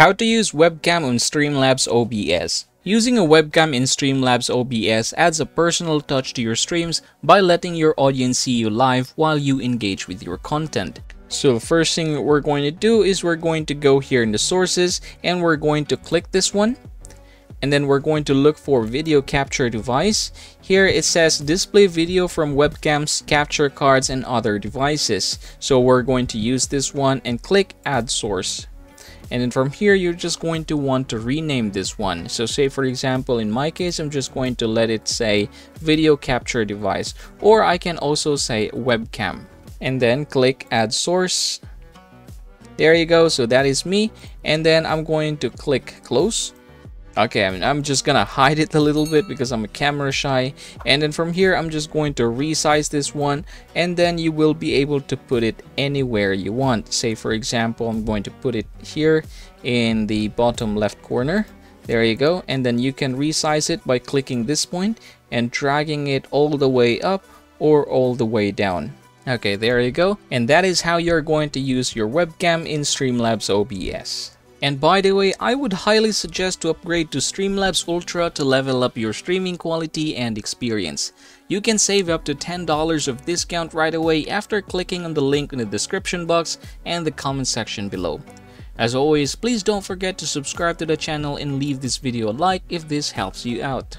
How to use webcam on Streamlabs OBS. Using a webcam in Streamlabs OBS adds a personal touch to your streams by letting your audience see you live while you engage with your content. So the first thing that we're going to do is we're going to go here in the sources and we're going to click this one. And then we're going to look for video capture device. Here it says display video from webcams, capture cards and other devices. So we're going to use this one and click add source. And then from here, you're just going to want to rename this one. So say, for example, in my case, I'm just going to let it say video capture device, or I can also say webcam, and then click add source. There you go. So that is me. And then I'm going to click close. Okay, I'm just gonna hide it a little bit because I'm a camera shy. And then from here, I'm just going to resize this one, and then you will be able to put it anywhere you want. Say, for example, I'm going to put it here in the bottom left corner. There you go. And then you can resize it by clicking this point and dragging it all the way up or all the way down. Okay, there you go. And that is how you're going to use your webcam in Streamlabs OBS. And by the way, I would highly suggest to upgrade to Streamlabs Ultra to level up your streaming quality and experience. You can save up to $10 of discount right away after clicking on the link in the description box and the comment section below. As always, please don't forget to subscribe to the channel and leave this video a like if this helps you out.